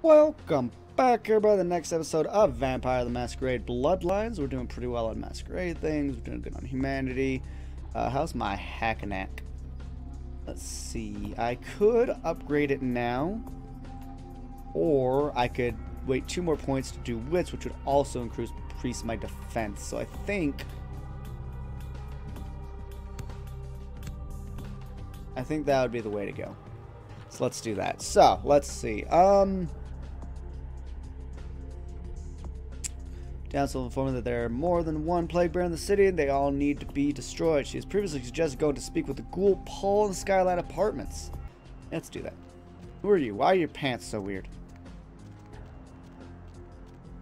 Welcome back, everybody, to the next episode of Vampire the Masquerade Bloodlines. We're doing pretty well on masquerade things. We're doing good on Humanity. How's my hack-a-nack? Let's see. I could upgrade it now, or I could wait 2 more points to do Wits, which would also increase my defense. So I think... that would be the way to go. So let's do that. So, let's see. Downsell informed that there are more than one plague bear in the city and they all need to be destroyed. She has previously suggested going to speak with the ghoul Paul in Skyline Apartments. Let's do that. Who are you? Why are your pants so weird?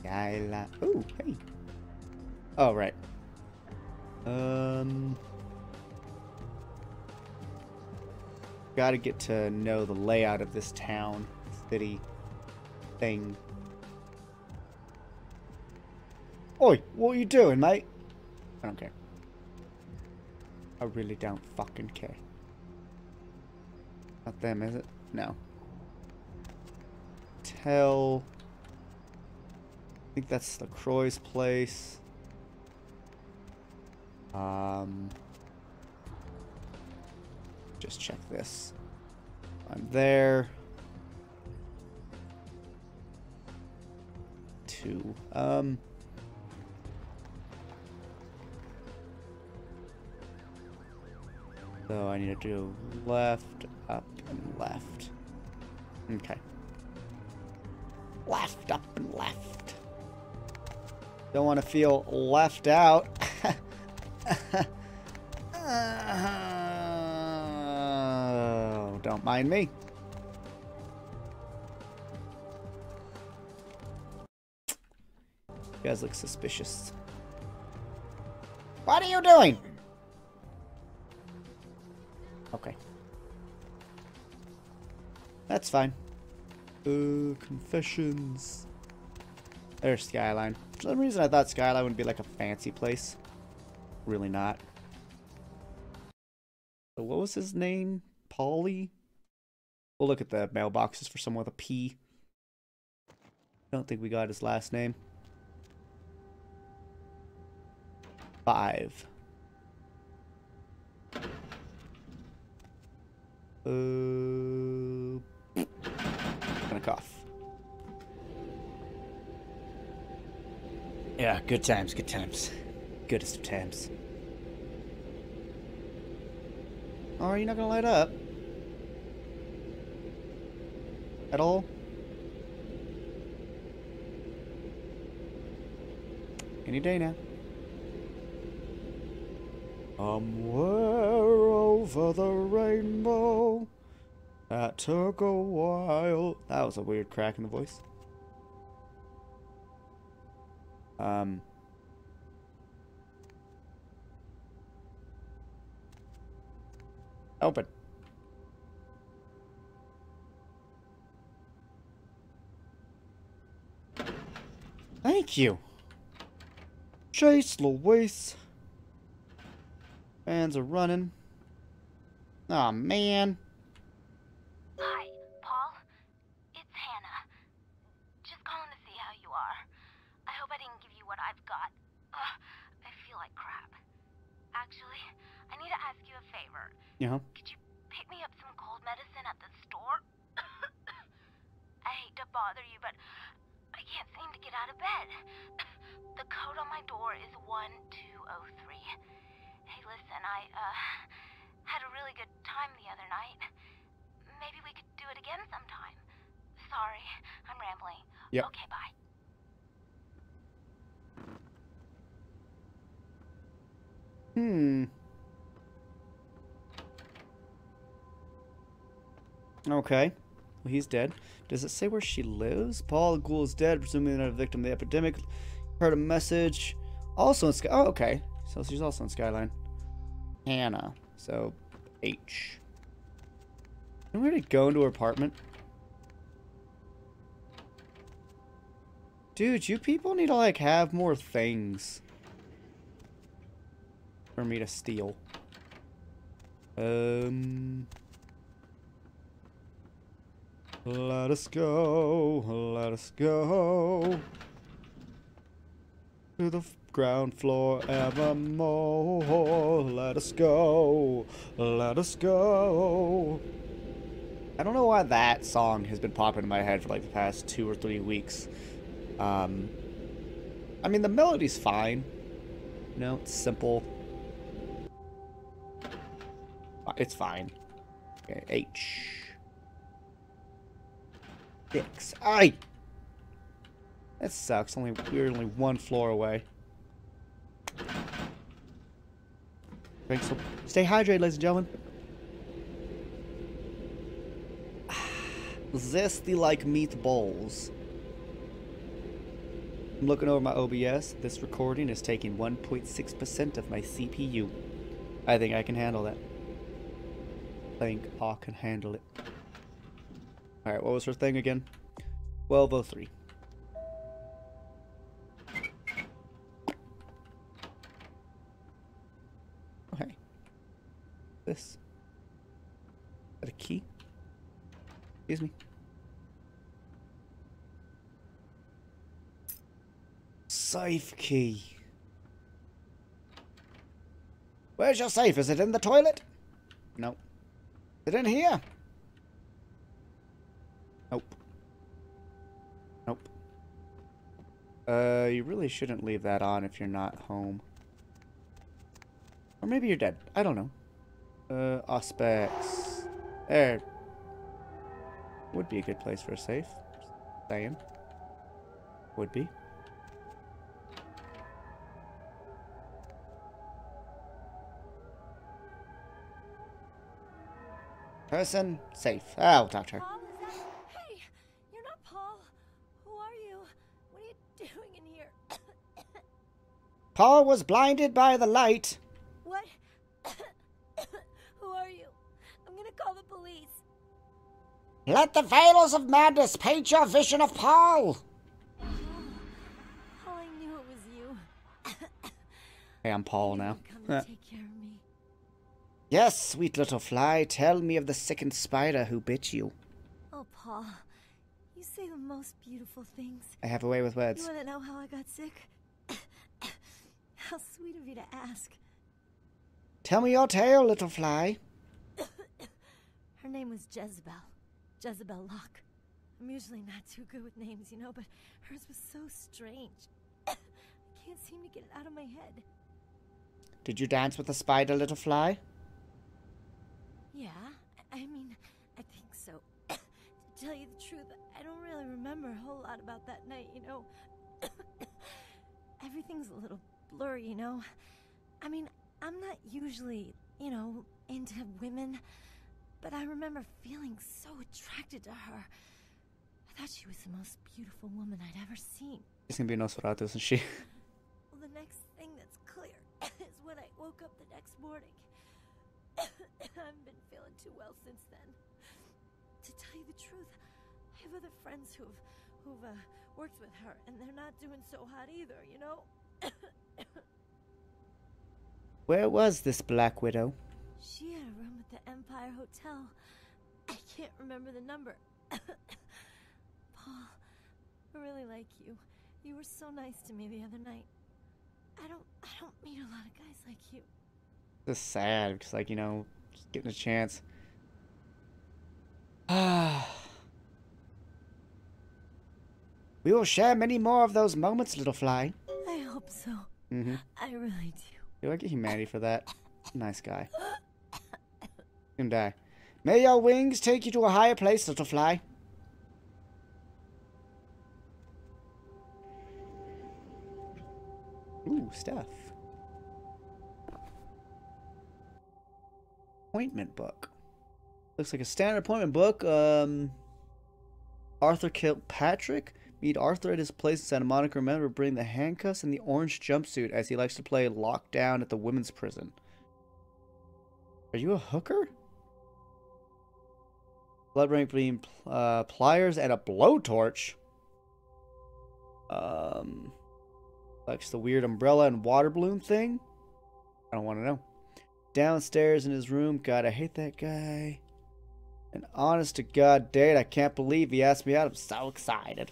Skyline. Ooh, hey. Oh, right. Gotta get to know the layout of this town, city, thing. Oi, what are you doing, mate? I don't care. I really don't fucking care. Not them, is it? No. Tell. I think that's LaCroix's place. Just check this. I'm there. 2. So I need to do left, up, and left. Okay. Left, up, and left. Don't want to feel left out. Oh, don't mind me. You guys look suspicious. What are you doing? Okay. That's fine. Confessions. There's Skyline. For some reason I thought Skyline would be like a fancy place. Really not. So what was his name? Paulie? We'll look at the mailboxes for someone with a P. I don't think we got his last name. 5. Gonna cough. Yeah, good times, good times. Goodest of times. Oh, are you not gonna light up? At all? Any day now. Somewhere over the rainbow. That took a while. That was a weird crack in the voice. Open. Thank you. Chase Louise. Fans are running. Aw, oh, man. Hi, Paul. It's Hannah. Just calling to see how you are. I hope I didn't give you what I've got. I feel like crap. Actually, I need to ask you a favor. Yeah. Could you pick me up some cold medicine at the store? I hate to bother you, but I can't seem to get out of bed. The code on my door is 1203. Hey, listen, I had a really good time the other night. Maybe we could do it again sometime. Sorry, I'm rambling. Yep. Okay, bye. Okay. Well, he's dead. Does it say where she lives? Paul the ghoul is dead, presumably another victim of the epidemic. Heard a message. Also in Sky. Oh, okay. So she's also in Skyline. Hannah. So, H. Can we already go into her apartment? Dude, you people need to, like, have more things for me to steal. Let us go, let us go to the ground floor evermore. Let us go, let us go. I don't know why that song has been popping in my head for like the past 2 or 3 weeks. I mean, the melody's fine. You know, it's simple. It's fine. Okay, H. Six. Aye! That sucks. We're only one floor away. Thanks for... Stay hydrated, ladies and gentlemen. Zesty like meatballs. I'm looking over my OBS. This recording is taking 1.6% of my CPU. I think I can handle that. I think I can handle it. Alright, what was her thing again? 1203. Okay. This. Is that a key? Excuse me. Safe key. Where's your safe? Is it in the toilet? No. Is it in here? Nope. Nope. You really shouldn't leave that on if you're not home. Or maybe you're dead. I don't know. Auspex. There. Would be a good place for a safe. Damn. Would be. Person, safe. Oh, doctor. Paul, hey, you're not Paul. Who are you? What are you doing in here? Paul was blinded by the light. What? Who are you? I'm gonna call the police. Let the veils of madness paint your vision of Paul. Oh, Paul, I knew it was you. Hey, I'm Paul now. Come and take care of me. Yes, sweet little fly, tell me of the sickened spider who bit you. Oh, Paul, you say the most beautiful things. I have a way with words. You want to know how I got sick? How sweet of you to ask. Tell me your tale, little fly. Her name was Jezebel. Isabel Locke. I'm usually not too good with names, you know, but hers was so strange. I can't seem to get it out of my head. Did you dance with the spider, little fly? Yeah, I mean, I think so. To tell you the truth, I don't really remember a whole lot about that night, you know. Everything's a little blurry, you know. I mean, I'm not usually, you know, into women, but I remember feeling so attracted to her. I thought she was the most beautiful woman I'd ever seen. She's gonna be Nosferatu, isn't she? Well, the next thing that's clear is when I woke up the next morning. I haven't been feeling too well since then. To tell you the truth, I have other friends who've worked with her, and they're not doing so hot either, you know? Where was this Black Widow? She had a room at the Empire Hotel. I can't remember the number. Paul, I really like you. You were so nice to me the other night. I don't meet a lot of guys like you. This is sad because, like, you know, just getting a chance. We will share many more of those moments, little fly. I hope so. Mm-hmm. I really do. Do I get Humanity for that? Nice guy. Gonna die. May your wings take you to a higher place, little fly. Ooh, stuff. Appointment book. Looks like a standard appointment book. Arthur Kilpatrick. Meet Arthur at his place in Santa Monica. Remember, bring the handcuffs and the orange jumpsuit as he likes to play lockdown at the women's prison. Are you a hooker? Blood rank between pliers and a blowtorch. Likes the weird umbrella and water balloon thing. I don't want to know. Downstairs in his room. God, I hate that guy. An honest-to-God date. I can't believe he asked me out. I'm so excited.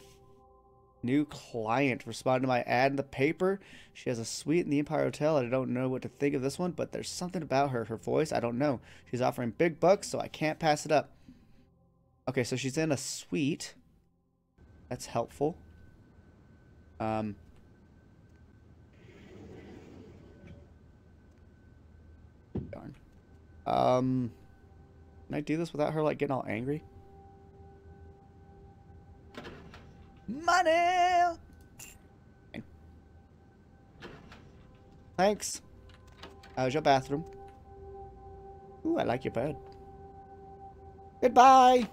New client responded to my ad in the paper. She has a suite in the Empire Hotel. I don't know what to think of this one, but there's something about her. Her voice, I don't know. She's offering big bucks, so I can't pass it up. Okay, so she's in a suite. That's helpful. Darn. Can I do this without her, like, getting all angry? Money! Thanks. How's your bathroom? Ooh, I like your bed. Goodbye!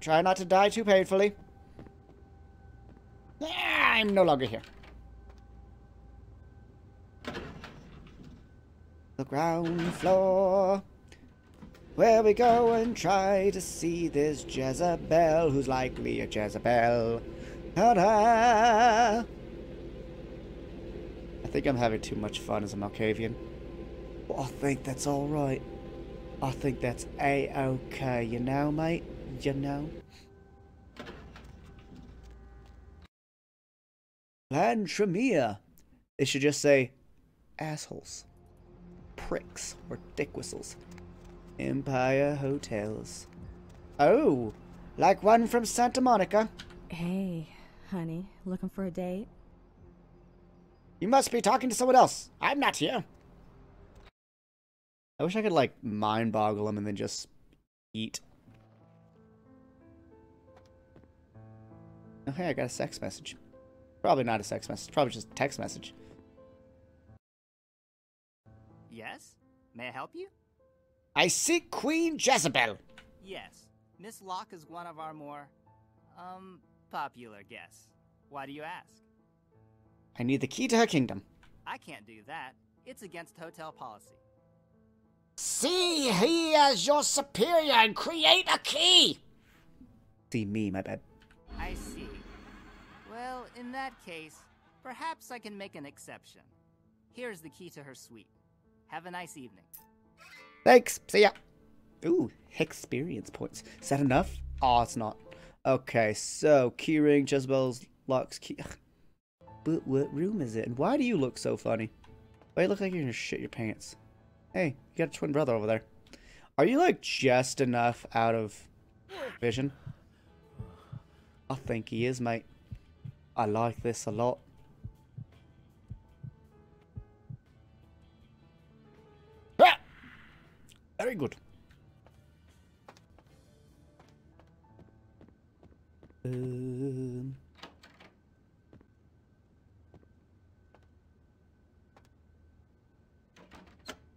Try not to die too painfully. I'm no longer here. The ground floor, where we go and try to see this Jezebel, who's likely a Jezebel. Ta-da! I think I'm having too much fun as a Malkavian. But I think that's alright. I think that's a-okay, you know, mate? You know? Plan Tremere. It should just say assholes, pricks, or dick whistles. Empire Hotels. Oh, like one from Santa Monica. Hey, honey, looking for a date? You must be talking to someone else. I'm not here. I wish I could, like, mind boggle them and then just eat. Oh, hey, I got a sex message. Probably not a sex message. Probably just a text message. Yes? May I help you? I seek Queen Jezebel. Yes. Miss Locke is one of our more, popular guests. Why do you ask? I need the key to her kingdom. I can't do that. It's against hotel policy. See he as your superior and create a key! See me, my bad. I see. Well, in that case, perhaps I can make an exception. Here's the key to her suite. Have a nice evening. Thanks. See ya. Ooh, experience points. Is that enough? Oh, it's not. Okay, so keyring, Jezebel's Locke's key. But what room is it? And why do you look so funny? Why do you look like you're gonna shit your pants? Hey, you got a twin brother over there. Are you, like, just enough out of vision? I think he is, mate. I like this a lot. Very good.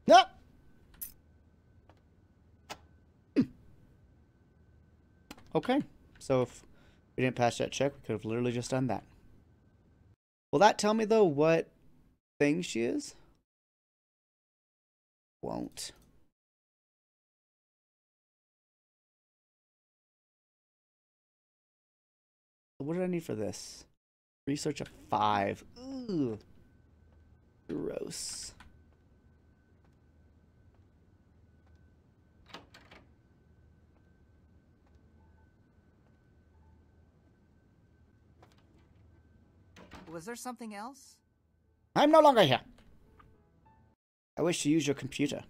No. Okay. So if we didn't pass that check, we could have literally just done that. Will that tell me, though, what thing she is? Won't. What did I need for this? Research of 5. Ooh. Gross. Was there something else? I'm no longer here. I wish to use your computer.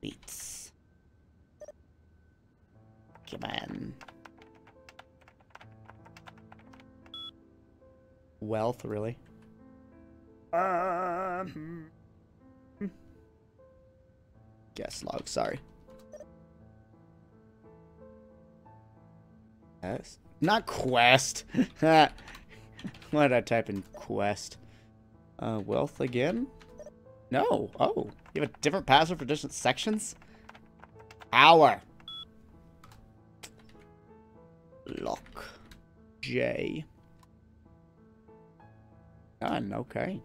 Beats. Man. Wealth, really? Guest log, sorry. Yes. Not quest. Why did I type in quest? Wealth again? No. Oh, you have a different password for different sections? Hour. Lock J. Done. Okay.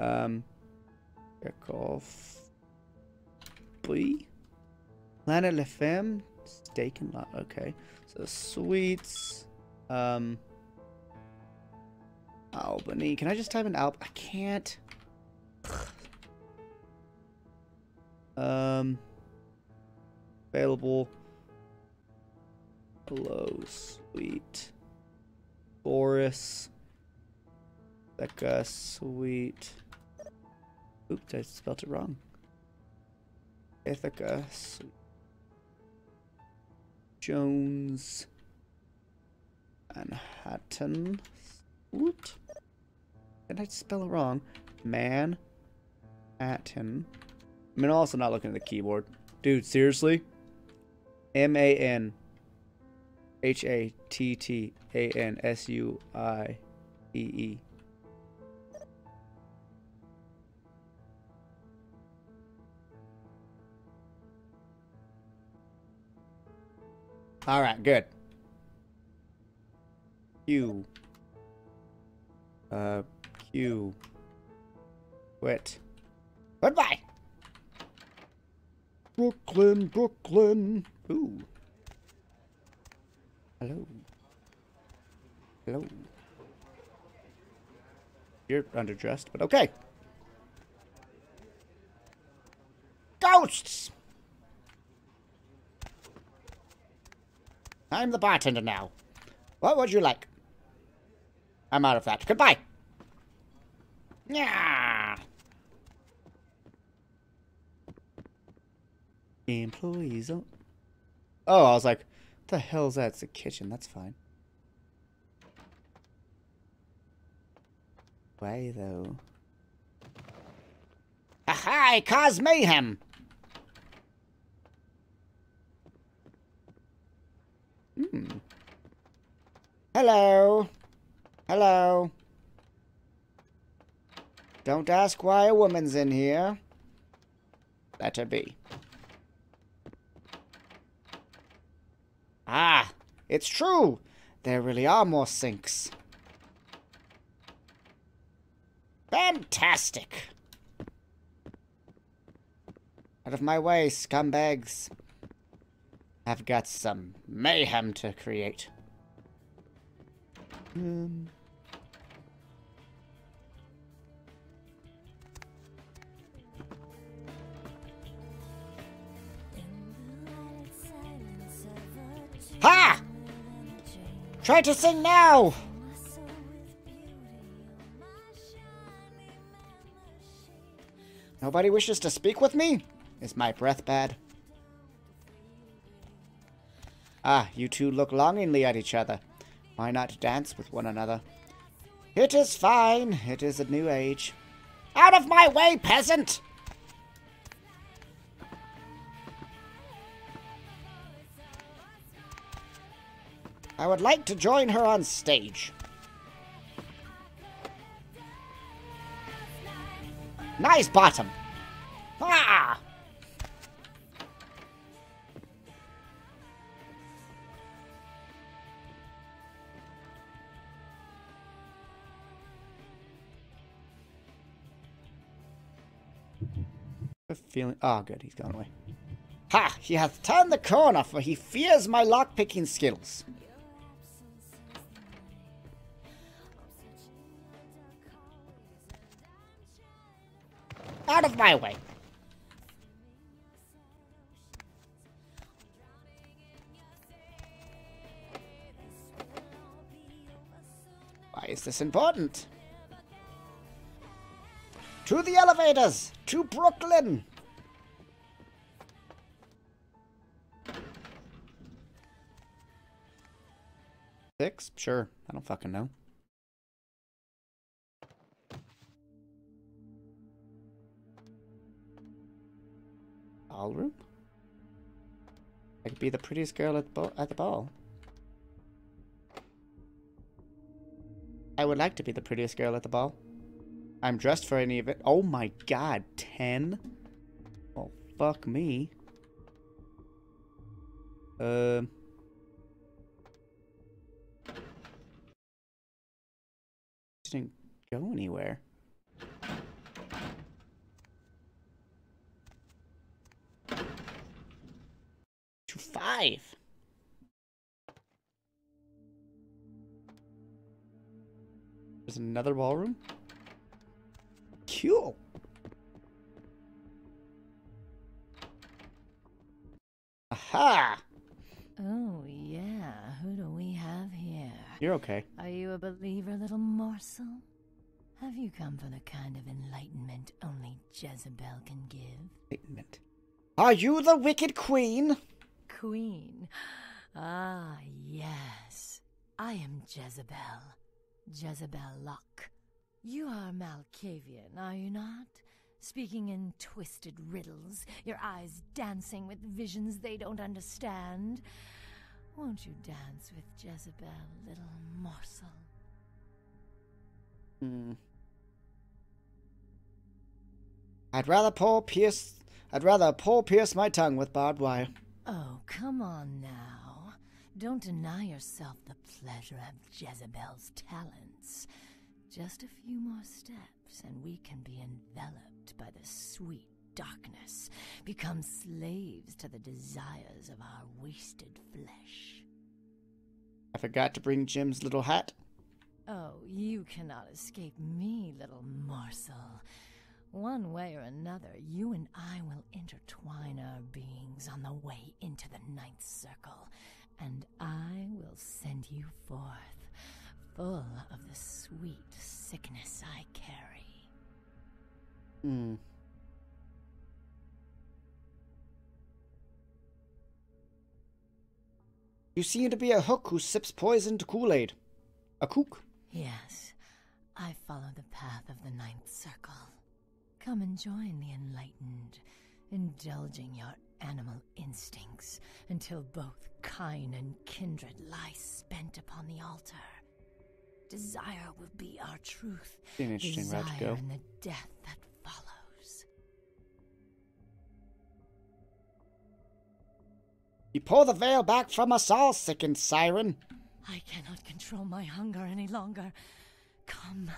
Check off B. Planet La Femme. Steak and lot. Okay. So sweets. Albany. Can I just type in Albany? I can't. Available below. Sweet. Boris. Becca. Sweet. Oops, I spelled it wrong. Ithaca. Sweet. Jones. Manhattan. Sweet. Did I spell it wrong? Manhattan. I mean, I'm also not looking at the keyboard. Dude, seriously? M-A-N-H-A-T-T-A-N-S-U-I-E-E. Alright, good. Q. Q. Quit. Goodbye! Brooklyn, Brooklyn. Ooh. Hello. Hello. You're underdressed, but okay. Ghosts! I'm the bartender now. What would you like? I'm out of that. Goodbye! Yeah. Employees don't... Oh, I was like, what the hell is that? It's the kitchen. That's fine. Why, though? Aha! I cause mayhem! Hmm. Hello. Hello. Don't ask why a woman's in here. Let her be. Ah, it's true. There really are more sinks. Fantastic. Out of my way, scumbags. I've got some mayhem to create. Ha! Try to sing now! Nobody wishes to speak with me? Is my breath bad? Ah, you two look longingly at each other. Why not dance with one another? It is fine. It is a new age. Out of my way, peasant! I would like to join her on stage. Nice bottom. Ah! A feeling. Ah, good. He's gone away. Ha! He hath turned the corner, for he fears my lockpicking skills. Out of my way. Why is this important? To the elevators! To Brooklyn! Six? Sure. I don't fucking know. Ball room? I could be the prettiest girl at the ball. I would like to be the prettiest girl at the ball. I'm dressed for any event. Oh my god, 10? Oh, fuck me. Didn't go anywhere. To 5. There's another ballroom? Cool. Ha! Oh, yeah. Who do we have here? You're okay. Are you a believer, little morsel? Have you come for the kind of enlightenment only Jezebel can give? Enlightenment. Are you the wicked queen? Queen? Ah, yes. I am Jezebel. Isabel Locke. You are Malkavian, are you not? Speaking in twisted riddles, your eyes dancing with visions they don't understand. Won't you dance with Jezebel, little morsel? Hmm. I'd rather pierce my tongue with barbed wire. Oh, come on now. Don't deny yourself the pleasure of Jezebel's talents. Just a few more steps and we can be enveloped by the sweet darkness, become slaves to the desires of our wasted flesh. I forgot to bring Jim's little hat. Oh, you cannot escape me, little morsel. One way or another, you and I will intertwine our beings on the way into the ninth circle. And I will send you forth, full of the sweet sickness I carry. Hmm. You seem to be a hook who sips poisoned Kool-Aid. A kook? Yes. I follow the path of the ninth circle. Come and join the enlightened, indulging your animal instincts until both kine and kindred lie spent upon the altar. Desire will be our truth. An interesting route to go. Desire and the death that follows. You pull the veil back from us all, sickened siren. I cannot control my hunger any longer. Come.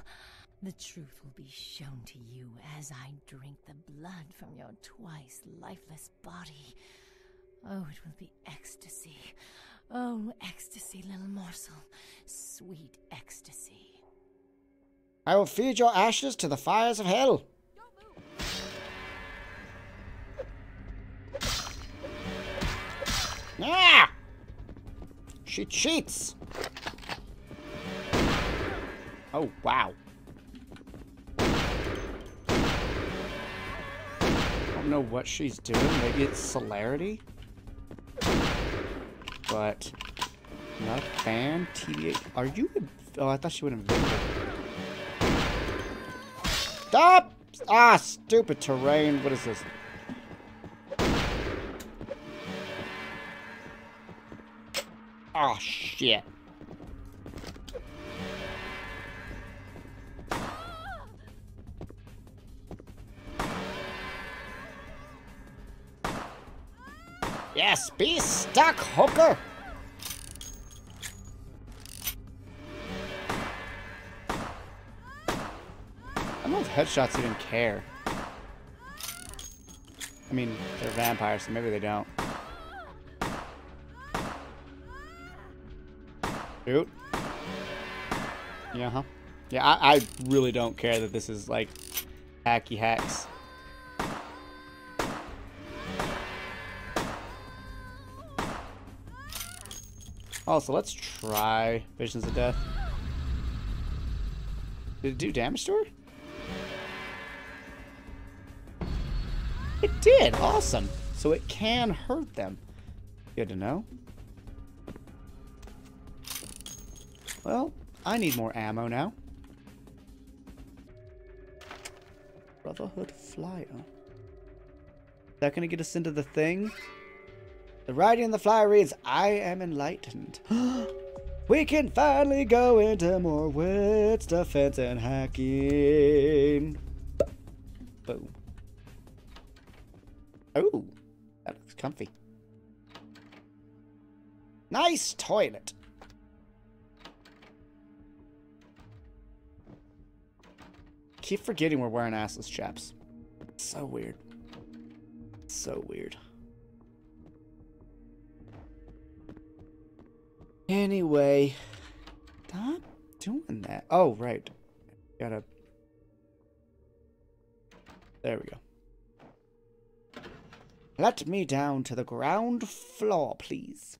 The truth will be shown to you as I drink the blood from your twice lifeless body. Oh, it will be ecstasy. Oh, ecstasy, little morsel. Sweet ecstasy. I will feed your ashes to the fires of hell. Ah! She cheats. Oh, wow. I don't know what she's doing. Maybe it's celerity, but not a fan. TBH. Are you? Oh, I thought she went invisible. Stop! Ah, stupid terrain. What is this? Oh shit! Yes, be stuck, hooker! I love headshots who didn't care. I mean, they're vampires, so maybe they don't. Shoot. Yeah, huh? Yeah, I really don't care that this is, like, hacky hacks. Also, let's try Visions of Death. Did it do damage to her? It did! Awesome! So it can hurt them. Good to know. Well, I need more ammo now. Brotherhood Flyer. Is that gonna get us into the thing? The writing on the flyer reads, I am enlightened. We can finally go into more wits, defense, and hacking. Boom. Oh, that looks comfy. Nice toilet. Keep forgetting we're wearing assless chaps. So weird. So weird. Anyway, stop doing that. Oh, right. Gotta. There we go. Let me down to the ground floor, please.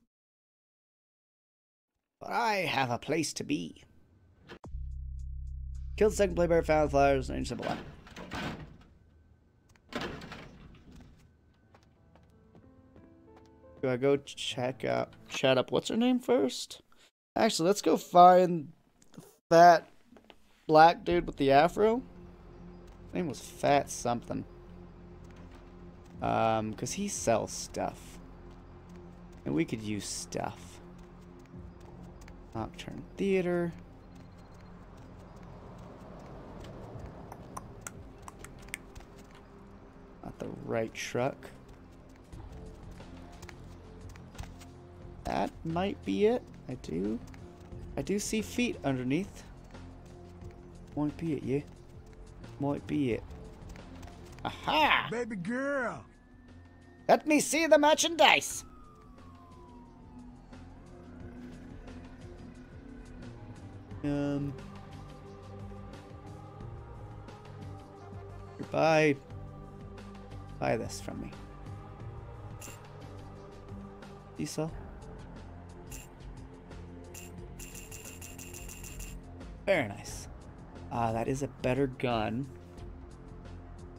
But I have a place to be. Killed the second playbearer, found flowers, and simple one. Do I go chat up what's her name first? Actually, let's go find that black dude with the afro. His name was Fat something. Because he sells stuff. And we could use stuff. Nocturne Theater. Not the right truck. That might be it. I do see feet underneath. Might be it, yeah. Might be it. Aha! Baby girl! Let me see the merchandise! Goodbye. Buy this from me. Diesel. Very nice. That is a better gun.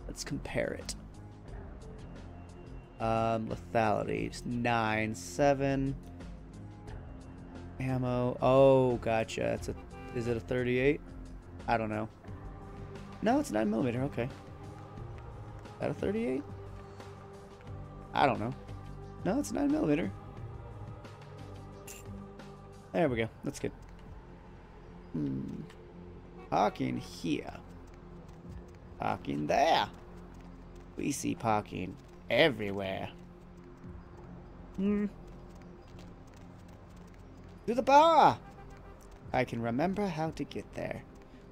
Let's compare it. Lethality is 9, 7. Ammo. Oh, gotcha. It's a. Is it a 38? I don't know. No, it's 9mm. Okay. Is that a 38? I don't know. No, it's 9mm. There we go. That's good. Parking here. Parking there. We see parking everywhere. To the bar! I can remember how to get there.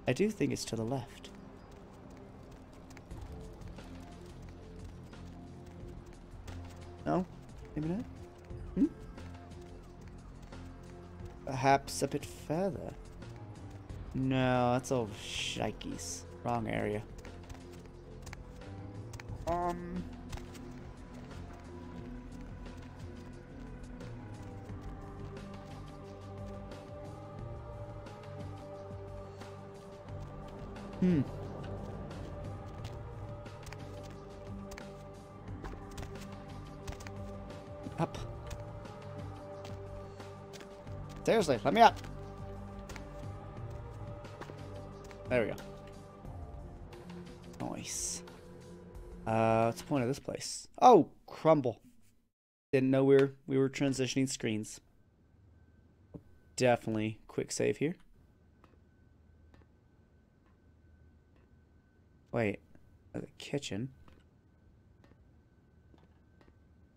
I do think it's to the left. No? Maybe not? Perhaps a bit further. No, that's all shikes. Wrong area. Up. Seriously, let me up. There we go. Nice. What's the point of this place? Oh, crumble. Didn't know we were transitioning screens. Definitely quick save here. Wait, the kitchen.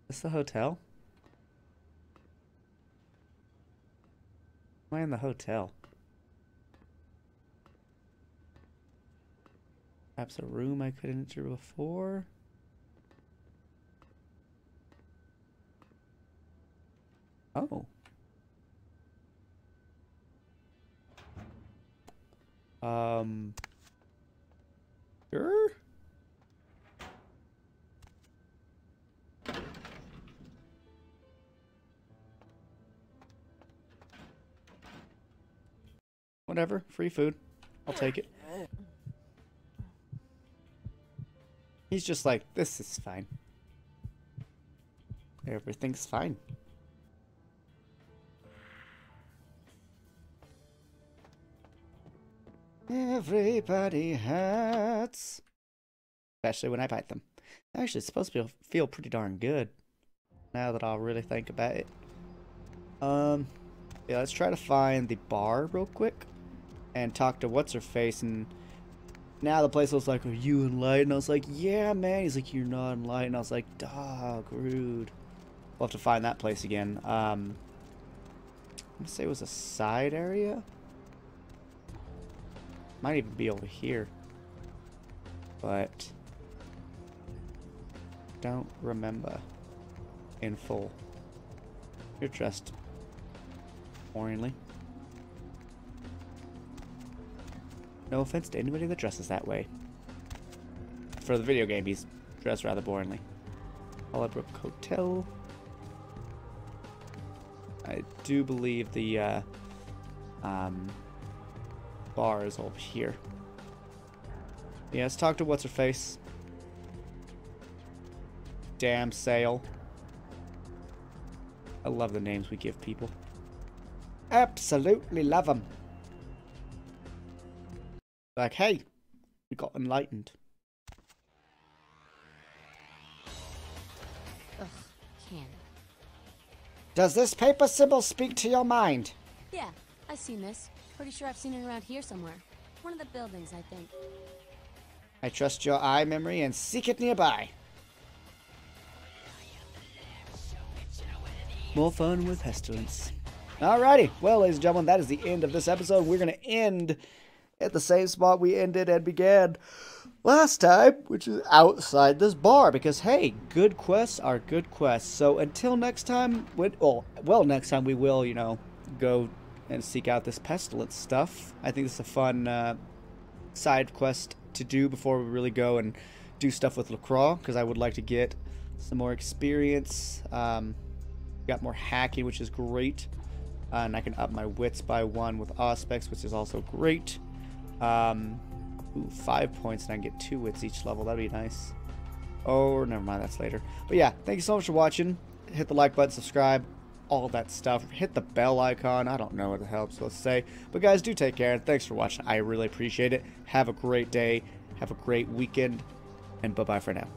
Is this the hotel? Am I in the hotel? Perhaps a room I couldn't enter before. Oh. Sure. Whatever, free food. I'll take it. He's just like, this is fine. Everything's fine. Everybody hurts. Especially when I bite them. Actually, it's supposed to feel pretty darn good. Now that I'll really think about it. Yeah, let's try to find the bar real quick. And talk to What's-Her-Face and... Now the place was like, are you enlightened? I was like, yeah, man. He's like, you're not enlightened. I was like, dog, rude. We'll have to find that place again. I'm gonna say it was a side area. Might even be over here. But don't remember in full. You're dressed boringly. No offense to anybody that dresses that way. For the video game, he's dressed rather boringly. Hollow Brook Hotel. I do believe the bar is over here. Yeah, let's talk to What's-Her-Face. Damn sale. I love the names we give people. Absolutely love them. Like, hey, we got enlightened. Ugh, can. Does this paper symbol speak to your mind? Yeah, I've seen this. Pretty sure I've seen it around here somewhere. One of the buildings, I think. I trust your eye memory and seek it nearby. More fun with pestilence. Alrighty. Well, ladies and gentlemen, that is the end of this episode. We're going to end at the same spot we ended and began last time, which is outside this bar. Because, hey, good quests are good quests. So until next time, next time we will, you know, go and seek out this pestilence stuff. I think it's a fun side quest to do before we really go and do stuff with LaCroix, because I would like to get some more experience. Got more hacking, which is great. And I can up my wits by 1 with Auspex, which is also great. 5 points, and I can get 2 wits each level. That'd be nice. Oh, never mind, that's later. But yeah, thank you so much for watching. Hit the like button, subscribe, all that stuff. Hit the bell icon. I don't know what the hell I'm supposed to say. But guys, do take care, and thanks for watching. I really appreciate it. Have a great day. Have a great weekend. And bye-bye for now.